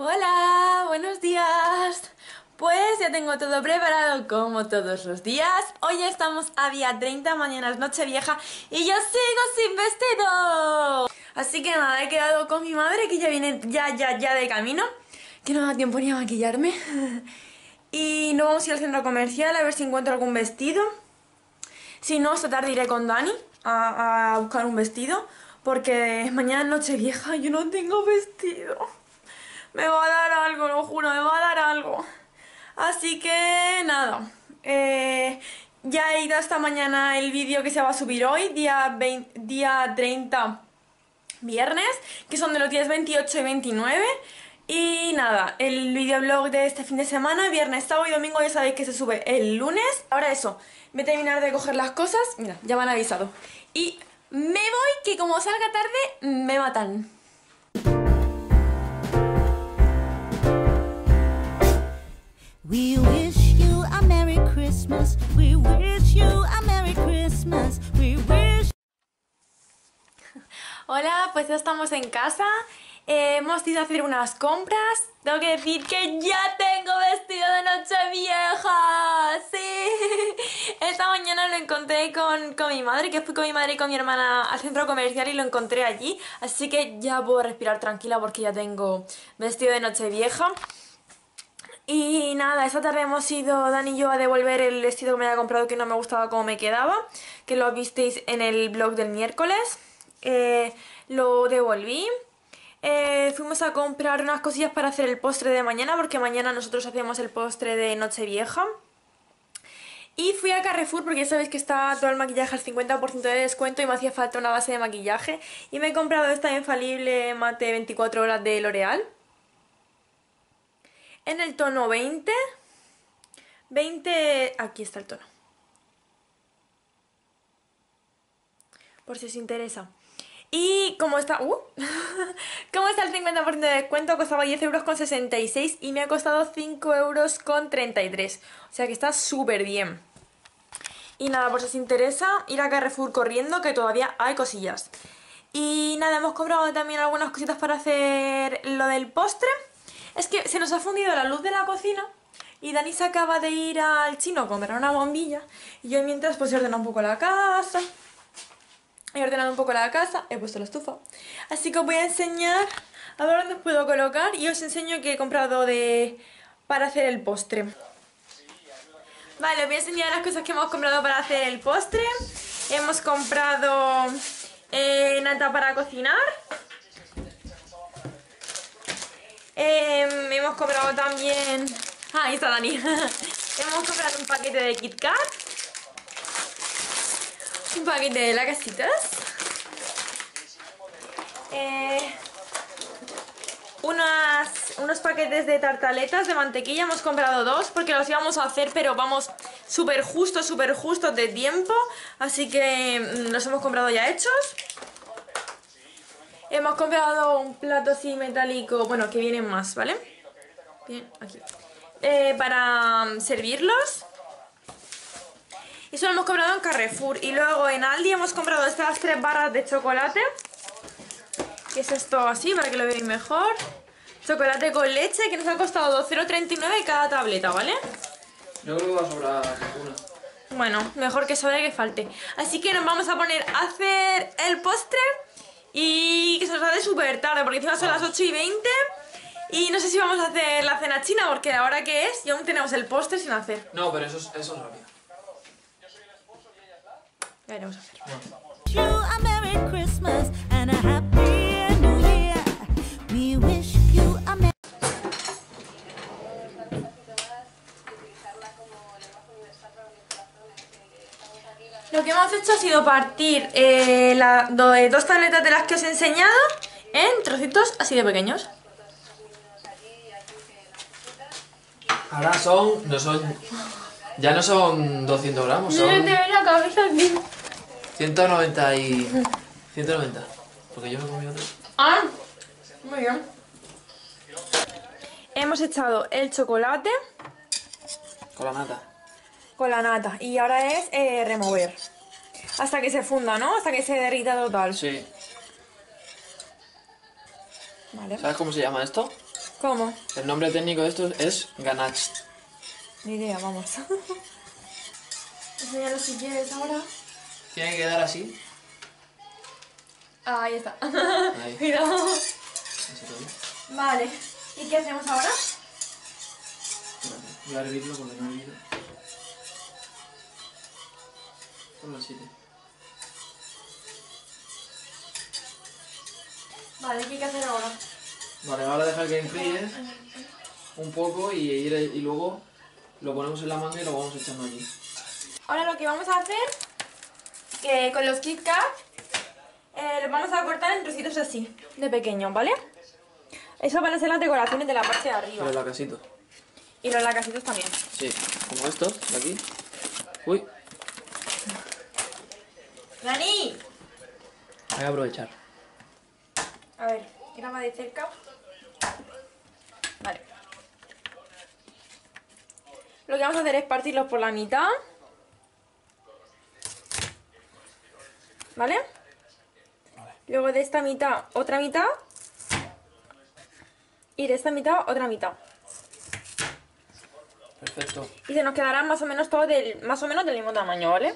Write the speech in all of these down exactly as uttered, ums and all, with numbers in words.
Hola, buenos días. Pues ya tengo todo preparado como todos los días. Hoy estamos a día treinta, mañana es Nochevieja y yo sigo sin vestido. Así que nada, he quedado con mi madre que ya viene ya, ya, ya de camino, que no me da tiempo ni a maquillarme. Y no vamos a ir al centro comercial a ver si encuentro algún vestido. Si no, esta tarde iré con Dani a, a buscar un vestido, porque mañana es Nochevieja y yo no tengo vestido. Me va a dar algo, lo juro, me va a dar algo. Así que nada, eh, ya he ido hasta mañana el vídeo que se va a subir hoy, día, veinte, día treinta, viernes, que son de los días veintiocho y veintinueve. Y nada, el videoblog de este fin de semana, viernes, sábado y domingo, ya sabéis que se sube el lunes. Ahora eso, voy a terminar de coger las cosas, mira, ya me han avisado. Y me voy, que como salga tarde, me matan. We wish you a Merry Christmas, we wish you a Merry Christmas, we wish... Hola, pues ya estamos en casa, eh, hemos ido a hacer unas compras. Tengo que decir que ya tengo vestido de Nochevieja, sí. Esta mañana lo encontré con, con mi madre, que fui con mi madre y con mi hermana al centro comercial y lo encontré allí. Así que ya puedo respirar tranquila porque ya tengo vestido de Nochevieja. Y nada, esta tarde hemos ido Dani y yo a devolver el vestido que me había comprado, que no me gustaba cómo me quedaba, que lo visteis en el blog del miércoles. Eh, lo devolví. Eh, fuimos a comprar unas cosillas para hacer el postre de mañana, porque mañana nosotros hacemos el postre de Nochevieja. Y fui a Carrefour porque ya sabéis que está todo el maquillaje al cincuenta por ciento de descuento y me hacía falta una base de maquillaje. Y me he comprado esta infalible mate veinticuatro horas de L'Oreal, en el tono veinte, veinte, aquí está el tono, por si os interesa. Y como está, uh, como está el cincuenta por ciento de descuento, costaba diez euros con sesenta y seis y me ha costado cinco euros con treinta y tres, o sea que está súper bien. Y nada, por si os interesa, ir a Carrefour corriendo, que todavía hay cosillas. Y nada, hemos comprado también algunas cositas para hacer lo del postre. Es que se nos ha fundido la luz de la cocina y Dani se acaba de ir al chino a comprar una bombilla. Y yo mientras pues he ordenado un poco la casa. He ordenado un poco la casa, he puesto la estufa. Así que os voy a enseñar a ver dónde os puedo colocar y os enseño que he comprado de para hacer el postre. Vale, os voy a enseñar las cosas que hemos comprado para hacer el postre. Hemos comprado eh, nata para cocinar. Eh, hemos comprado también... Ah, ahí está Dani. Hemos comprado un paquete de KitKat, un paquete de lacasitas, eh, unas, unos paquetes de tartaletas de mantequilla. Hemos comprado dos porque los íbamos a hacer, pero vamos súper justos, súper justos de tiempo, así que los hemos comprado ya hechos. Hemos comprado un plato así metálico, bueno, que vienen más, ¿vale? Bien, aquí. Eh, para servirlos. Eso lo hemos comprado en Carrefour. Y luego en Aldi hemos comprado estas tres barras de chocolate, que es esto así, para que lo veáis mejor. Chocolate con leche, que nos ha costado dos euros con treinta y nueve cada tableta, ¿vale? Yo creo que va a sobrar una. Bueno, mejor que sobre que falte. Así que nos vamos a poner a hacer el postre. Y que se nos hace súper tarde, porque encima son las ocho y veinte. Y no sé si vamos a hacer la cena china, porque ahora que es, y aún tenemos el postre sin hacer. No, pero eso es, eso es rápido. Ya veremos a hacer. Bueno. Lo que hemos hecho ha sido partir eh, la, do, eh, dos tabletas de las que os he enseñado en trocitos así de pequeños. Ahora son, no son, ya no son doscientos gramos, son... No te ve la cabeza, tío. ciento noventa y... ciento noventa, porque yo me he comido tres. Ah, muy bien. Hemos echado el chocolate. Con la nata. Con la nata, y ahora es eh, remover hasta que se funda, ¿no? Hasta que se derrita total. Sí. Vale. ¿Sabes cómo se llama esto? ¿Cómo? El nombre técnico de esto es Ganache. Ni idea, vamos. Enseñalo si quieres ahora. Tiene que dar así. Ahí está. Ahí. Mira. Vale. ¿Y qué hacemos ahora? Voy a hervirlo porque no he hervido. Ponlo así. Vale, ¿qué hay que hacer ahora? Vale, ahora dejar que enfríe un poco y, ir, y luego lo ponemos en la manga y lo vamos echando aquí. Ahora lo que vamos a hacer, que con los KitKat, eh, los vamos a cortar en trocitos así, de pequeño, ¿vale? Eso van a ser las decoraciones de la parte de arriba. Los lacasitos. Y los lacasitos también. Sí, como estos, de aquí. Uy. ¡Dani! Voy a aprovechar. A ver, graba de cerca. Vale. Lo que vamos a hacer es partirlos por la mitad. ¿Vale? Luego de esta mitad, otra mitad. Y de esta mitad, otra mitad. Perfecto. Y se nos quedarán más o menos todos del, más o menos del mismo tamaño, ¿vale?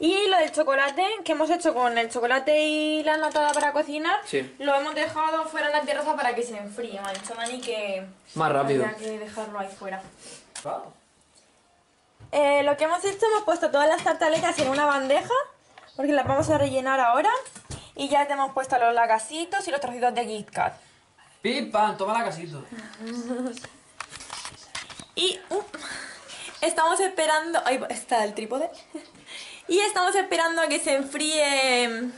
Y lo del chocolate, que hemos hecho con el chocolate y la enlatada para cocinar, sí, lo hemos dejado fuera en la terraza para que se enfríe, ¿vale? Mani, que más rápido. Había que dejarlo ahí fuera. Wow. Eh, lo que hemos hecho, hemos puesto todas las tartaletas en una bandeja, porque las vamos a rellenar ahora. Y ya hemos puesto los lacasitos y los trocitos de KitKat. ¡Pim, pam! ¡Toma lacasitos! Y uh, estamos esperando... Ahí está el trípode. Y estamos esperando a que se enfríe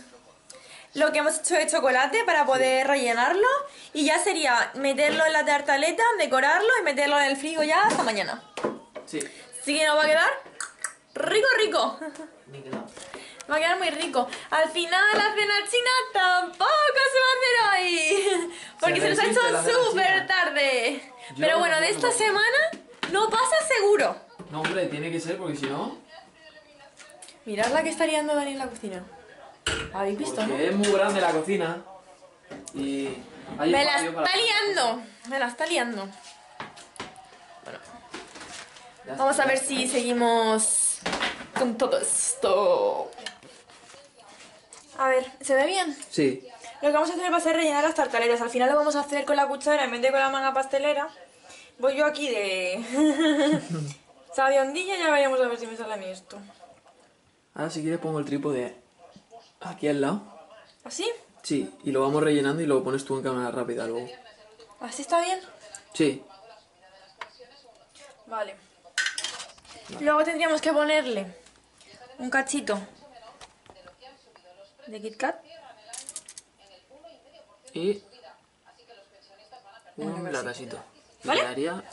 lo que hemos hecho de chocolate para poder rellenarlo. Y ya sería meterlo en la tartaleta, decorarlo y meterlo en el frigo ya hasta mañana. Sí. Así que nos va a quedar rico, rico. Va a quedar muy rico. Al final la cena china tampoco se va a hacer hoy. Porque se, se nos ha hecho súper tarde. Yo Pero bueno, no, de esta no. semana no pasa seguro. No, hombre, tiene que ser porque si no... Mirad la que está liando Dani en la cocina. ¿Habéis visto? ¿No? Es muy grande la cocina. Y hay ¡Me la está para... liando! ¡Me la está liando! Bueno. Ya Vamos está. a ver si seguimos con todo esto. A ver, ¿se ve bien? Sí. Lo que vamos a hacer va a ser rellenar las tartaletas. Al final lo vamos a hacer con la cuchara en vez de con la manga pastelera. Voy yo aquí de... sabiondilla, ya veremos a ver si me sale a mí esto. Ahora si quieres pongo el trípode aquí al lado. ¿Así? Sí, y lo vamos rellenando y lo pones tú en cámara rápida luego. ¿Así está bien? Sí. Vale. Vale. Luego tendríamos que ponerle un cachito de KitKat. Y un lacasito. ¿Vale? Quedaría...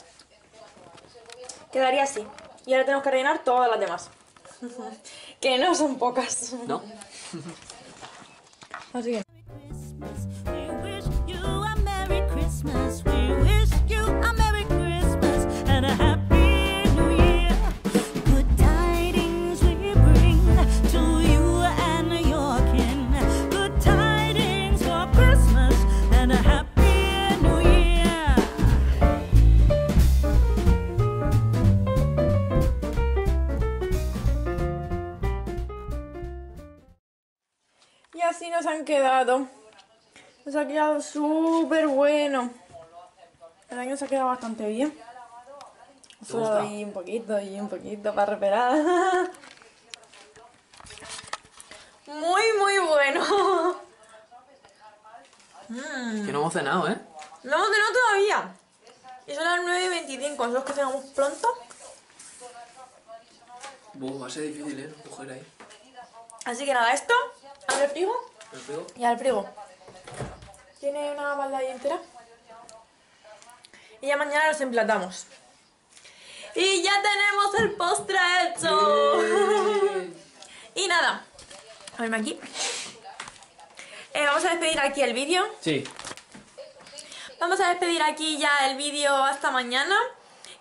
quedaría así. Y ahora tenemos que rellenar todas las demás. Que no son pocas. No. Así que... Y así nos han quedado. Nos ha quedado súper bueno. La verdad que nos ha quedado bastante bien. Solo ahí un poquito y un poquito para reparar. Muy, muy bueno. Mm. Que no hemos cenado, ¿eh? No hemos cenado todavía. Y son las nueve y veinticinco. ¿Los que cenamos pronto? Buah, va a ser difícil, ¿eh? Coger ahí. Así que nada, esto... ¿Abre el frigo? ¿El frigo? Y al frigo. Tiene una balda ahí entera. Y ya mañana los emplatamos. Y ya tenemos el postre hecho. Yeah. Y nada. A verme aquí. Eh, vamos a despedir aquí el vídeo. Sí. Vamos a despedir aquí ya el vídeo hasta mañana.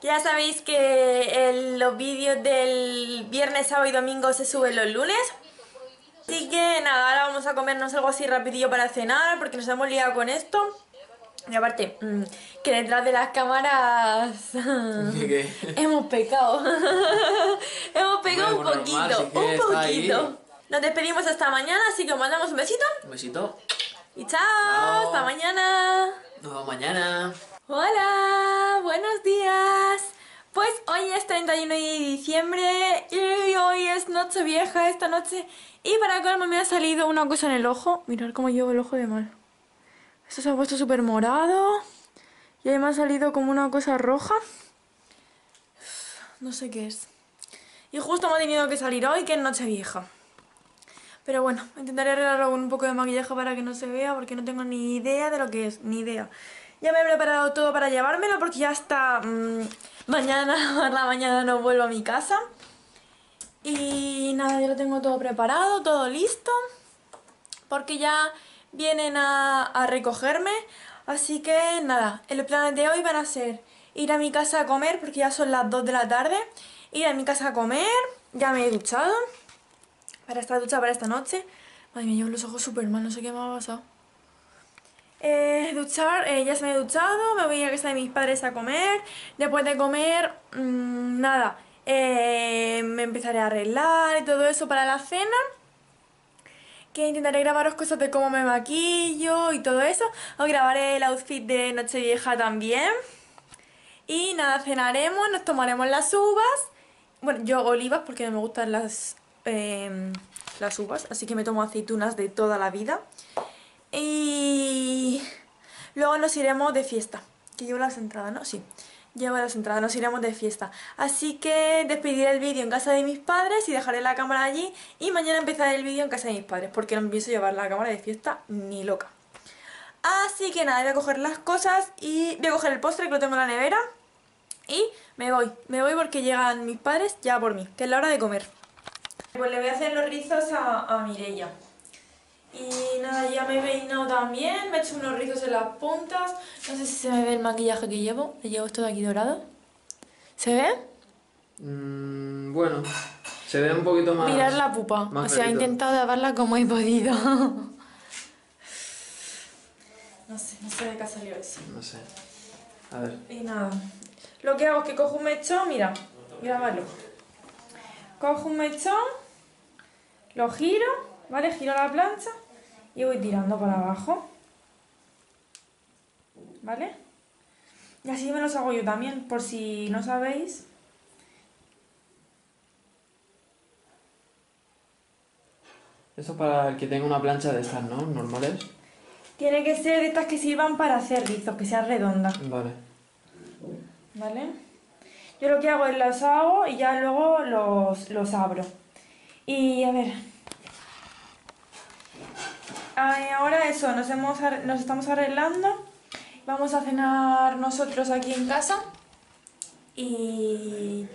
Ya sabéis que el, los vídeos del viernes, sábado y domingo se suben los lunes. Así que nada, ahora vamos a comernos algo así rapidillo para cenar, porque nos hemos liado con esto. Y aparte, que detrás de las cámaras ¿qué? hemos pecado. hemos pecado bueno, un poquito, normal, si un poquito. Nos despedimos hasta mañana, así que os mandamos un besito. Un besito. Y chao, chao. Hasta mañana. Nos vemos mañana. Hola, buenos días. Pues hoy es treinta y uno de diciembre y hoy es noche vieja esta noche. Y para colmo me ha salido una cosa en el ojo. Mirad cómo llevo el ojo de mal. Esto se ha puesto súper morado. Y ahí me ha salido como una cosa roja. No sé qué es. Y justo me ha tenido que salir hoy, que es noche vieja. Pero bueno, intentaré arreglarlo con un poco de maquillaje para que no se vea, porque no tengo ni idea de lo que es, ni idea. Ya me he preparado todo para llevármelo, porque ya hasta mmm, mañana, a la mañana no vuelvo a mi casa. Y nada, ya lo tengo todo preparado, todo listo. Porque ya vienen a, a recogerme, así que nada, los planes de hoy van a ser ir a mi casa a comer, porque ya son las dos de la tarde, ir a mi casa a comer, ya me he duchado, para esta ducha para esta noche. Madre mía, llevo los ojos súper mal, no sé qué me ha pasado. Eh, duchar, eh, ya se me he duchado, me voy a casa de mis padres a comer, después de comer, mmm, nada, eh, me empezaré a arreglar y todo eso para la cena. Que intentaré grabaros cosas de cómo me maquillo y todo eso. Os grabaré el outfit de Nochevieja también. Y nada, cenaremos, nos tomaremos las uvas. Bueno, yo olivas porque no me gustan las, eh, las uvas. Así que me tomo aceitunas de toda la vida. Y luego nos iremos de fiesta. Que llevo las entradas, ¿no? Sí, llevo las entradas, nos iremos de fiesta. Así que despediré el vídeo en casa de mis padres y dejaré la cámara allí. Y mañana empezaré el vídeo en casa de mis padres, porque no pienso llevar la cámara de fiesta ni loca. Así que nada, voy a coger las cosas y voy a coger el postre que lo tengo en la nevera. Y me voy, me voy porque llegan mis padres ya por mí, que es la hora de comer. Pues le voy a hacer los rizos a, a Mireia. Y nada, ya me he peinado también, me he hecho unos rizos en las puntas. No sé si se me ve el maquillaje que llevo. Le llevo esto de aquí dorado. ¿Se ve? Mm, bueno, se ve un poquito más... Mirad la pupa, o clarito. Sea, he intentado taparla como he podido. No sé, no sé de qué ha salido eso. No sé, a ver. Y nada, lo que hago es que cojo un mechón, mira, grábalo. Cojo un mechón, lo giro, ¿vale? Giro la plancha y voy tirando para abajo, ¿vale? Y así me los hago yo también, por si no sabéis. Esto es para el que tenga una plancha de estas, ¿no? ¿Normales? Tiene que ser de estas que sirvan para hacer rizos, que sean redondas. Vale. ¿Vale? Yo lo que hago es los hago y ya luego los, los abro. Y a ver... Ahora eso, nos, hemos, nos estamos arreglando. Vamos a cenar nosotros aquí en casa. Y,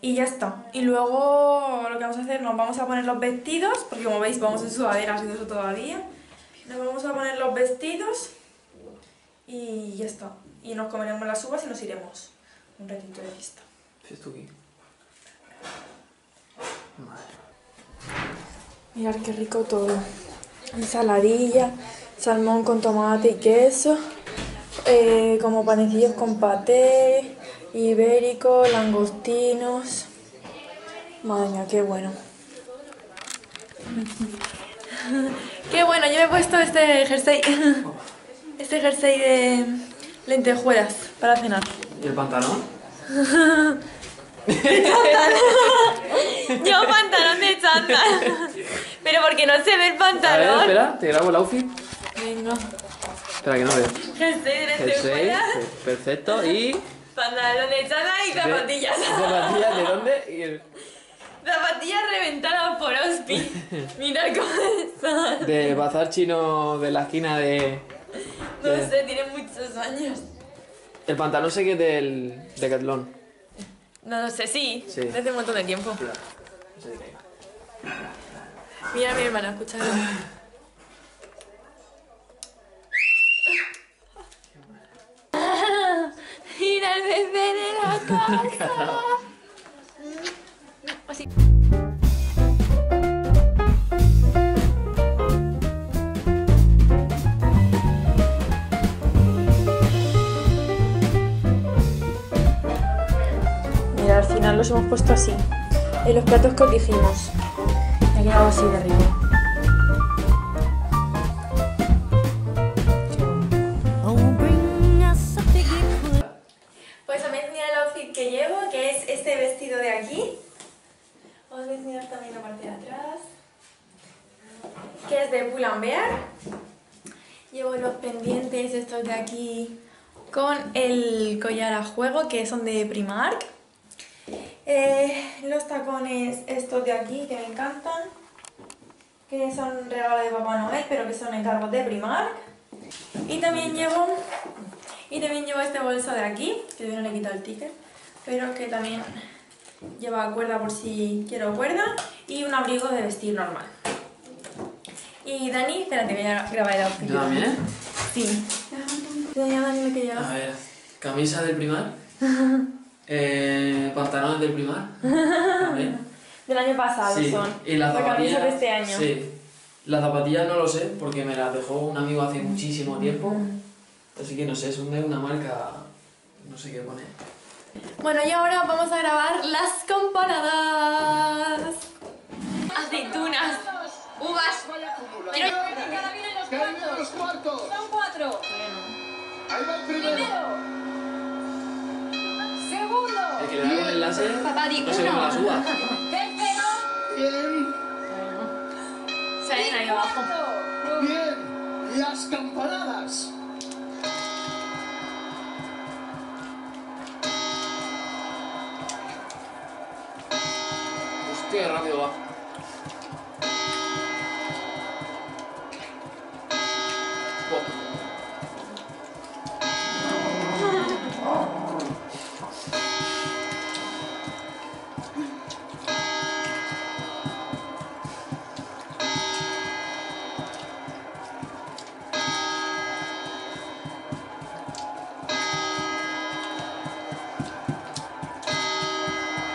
y ya está. Y luego lo que vamos a hacer, nos vamos a poner los vestidos. Porque como veis vamos en sudaderas y eso todavía. Nos vamos a poner los vestidos. Y ya está. Y nos comeremos las uvas y nos iremos. Un ratito de fiesta. ¿Esto qué? Mirad qué rico todo. Ensaladilla, salmón con tomate y queso, eh, como panecillos con paté, ibérico, langostinos. Madre mía, qué bueno. Qué bueno, yo me he puesto este jersey, este jersey de lentejuelas para cenar. ¿Y el pantalón? ¿El pantalón? Llevo pantalón de chándal. Pero porque no se ve el pantalón. A ver, espera, te grabo el outfit. Venga. Espera que no veo. Jersey, jersey, perfecto, y... pantalón de chándal y zapatillas. ¿Zapatillas de dónde? Y el... zapatillas reventadas por Ospi. Mirad cómo están. De bazar chino de la esquina de... No de... sé, tiene muchos años. El pantalón sé que es del Decathlon. No lo sé, sí, sí. Desde un montón de tiempo. Sí. Mira a mi hermana, escúchalo. Mira el bebé de la casa. Así. final los hemos puesto así, en los platos que os dijimos. Me ha quedado así de rico. Que llevo, que es este vestido de aquí. Os voy a enseñar también la parte de atrás, que es de Bulanbear. Llevo los pendientes estos de aquí con el collar a juego, que son de Primark. Eh, los tacones estos de aquí, que me encantan, que son regalo de Papá Noel, pero que son encargos de Primark. Y también llevo... Y también llevo este bolso de aquí, que todavía no le he quitado el ticket, pero que también lleva cuerda por si quiero cuerda, y un abrigo de vestir normal. Y Dani, espérate, voy a grabar el outfit. ¿Yo también, eh? Sí. Ya, Dani, lo que llevas. A ver, camisa del Primark, eh, pantalones del Primark, también. Del año pasado sí. Son. Y las zapatillas de este año. Sí. Las zapatillas no lo sé, porque me las dejó un amigo hace muchísimo tiempo. Así que no sé, es una, una marca, no sé qué pone. Bueno, y ahora vamos a grabar las comparadas. Aceitunas, uvas, pero... Cada vienen los cuartos. Los cuartos. Son cuatro. Ahí va el primero. Primero. Segundo. El que le da el enlace, papá, di uno. No se ven las uvas. Tercero. Bien. Se ven ahí abajo. Bien, las comparadas. Qué rápido va.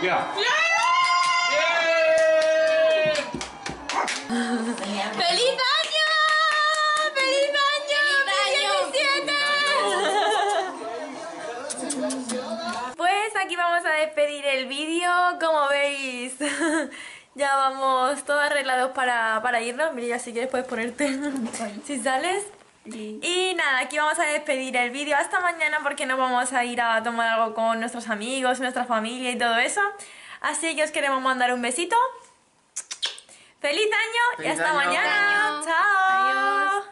Ya. Yeah. Yeah. Pedir el vídeo, como veis ya vamos todos arreglados para, para irnos. Mira, si quieres puedes ponerte si sales. Sí. Y nada, aquí vamos a despedir el vídeo hasta mañana, porque nos vamos a ir a tomar algo con nuestros amigos, nuestra familia y todo eso. Así que os queremos mandar un besito. ¡Feliz año! Feliz y hasta año. Mañana. Año. ¡Chao! Adiós.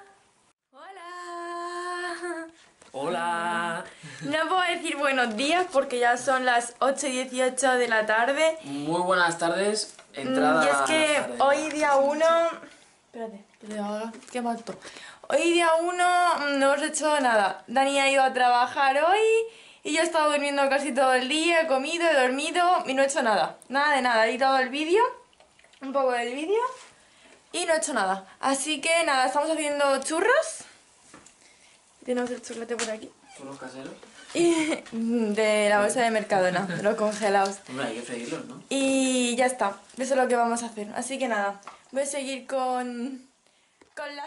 ¡Hola! ¡Hola! No puedo decir buenos días porque ya son las ocho y dieciocho de la tarde. Muy buenas tardes, entrada. Y es que tarde. Hoy día uno... Espérate, que faltó. Hoy día uno no hemos hecho nada. Dani ha ido a trabajar hoy y yo he estado durmiendo casi todo el día, he comido, he dormido y no he hecho nada. Nada de nada, he editado el vídeo, un poco del vídeo y no he hecho nada. Así que nada, estamos haciendo churros. Tenemos el chocolate por aquí. ¿Churros caseros? De la bolsa de Mercadona, de los congelados. Hombre, hay que freírlos, ¿no? Y ya está, eso es lo que vamos a hacer. Así que nada, voy a seguir con... con las...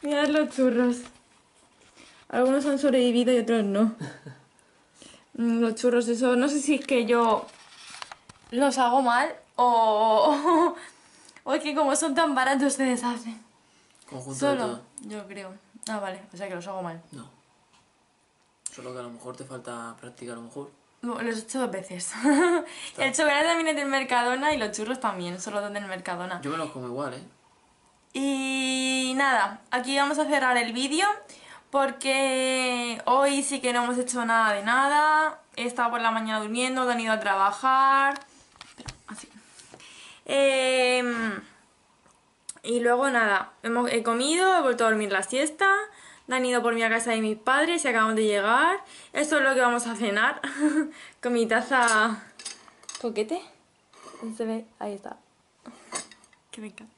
Mirad los churros. Algunos han sobrevivido y otros no. Los churros, eso no sé si es que yo los hago mal o, o es que como son tan baratos se deshacen. Conjunto. Solo, yo creo. Ah, vale, o sea que los hago mal. No. Solo que a lo mejor te falta práctica, a lo mejor. No, los he hecho dos veces. El chocolate también es del Mercadona y los churros también, solo son del Mercadona. Yo me los como igual, ¿eh? Y nada, aquí vamos a cerrar el vídeo porque hoy sí que no hemos hecho nada de nada. He estado por la mañana durmiendo, he ido a trabajar... Espera, así. Eh, y luego nada, hemos, he comido, he vuelto a dormir la siesta... Han ido por mi casa de mis padres y acabamos de llegar. Esto es lo que vamos a cenar. Con mi taza... ¿Coquete? Se ve, ahí está. Que me encanta.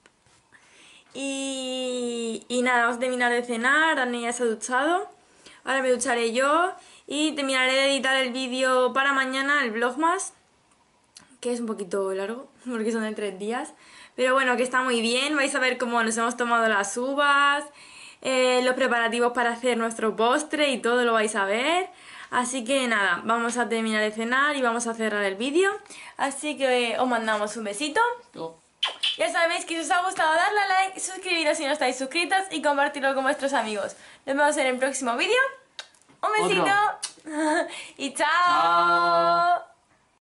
Y, y nada, vamos a terminar de cenar. Dani ya se ha duchado. Ahora me ducharé yo. Y terminaré de editar el vídeo para mañana, el vlog más. Que es un poquito largo, porque son de tres días. Pero bueno, que está muy bien. Vais a ver cómo nos hemos tomado las uvas... Eh, los preparativos para hacer nuestro postre y todo lo vais a ver. Así que nada, vamos a terminar de cenar y vamos a cerrar el vídeo. Así que eh, os mandamos un besito. Oh. Ya sabéis que si os ha gustado darle a like, suscribiros si no estáis suscritos y compartirlo con vuestros amigos. Nos vemos en el próximo vídeo. Un besito. Y chao. Chao.